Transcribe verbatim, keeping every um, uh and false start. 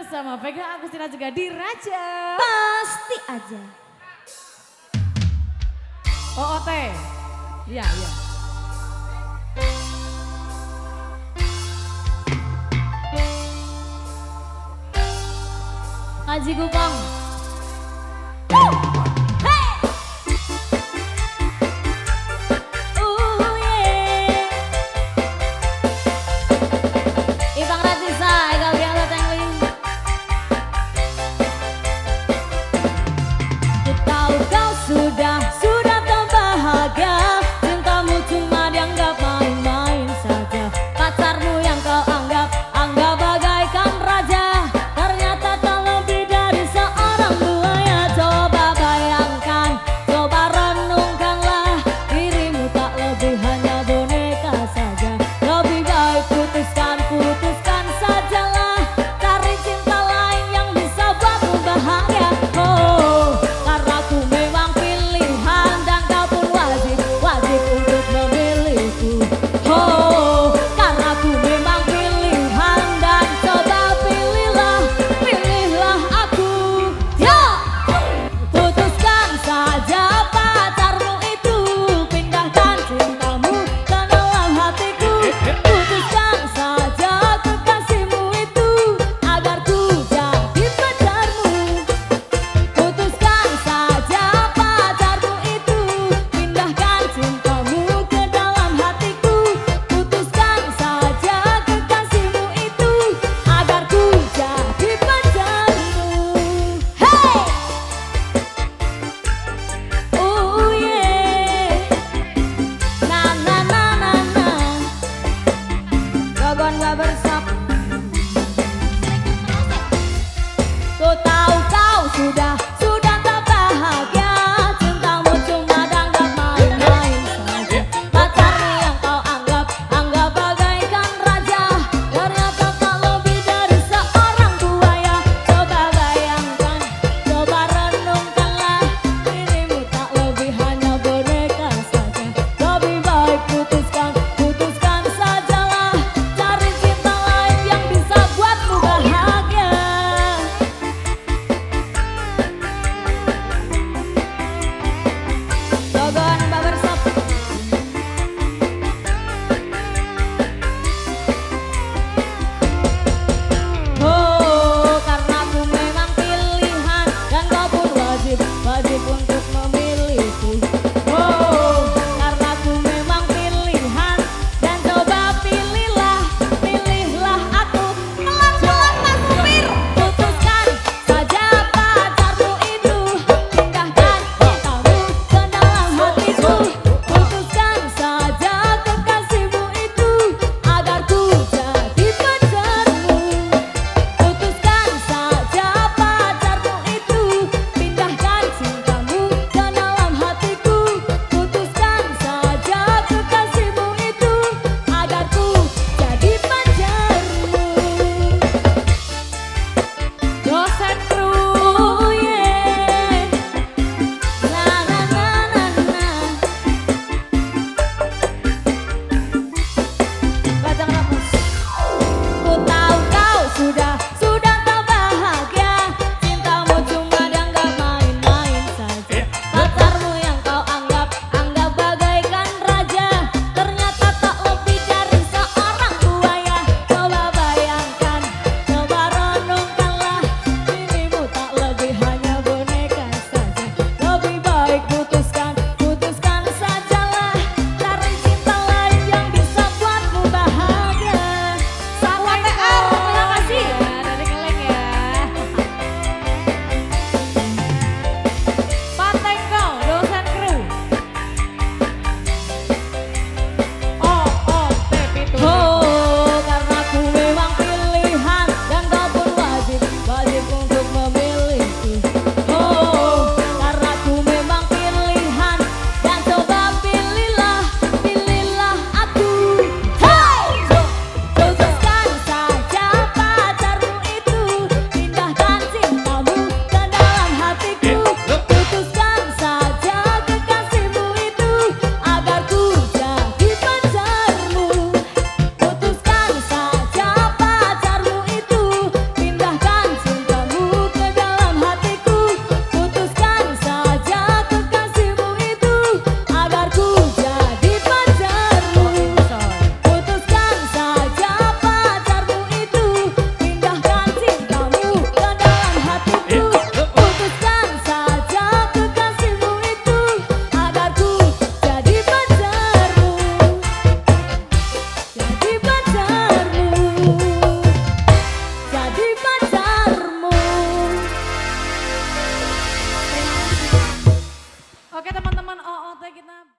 bersama Vega Agustina juga D'Radja Pasti Aja. O O T. Iya, iya. Ngaji Gubang.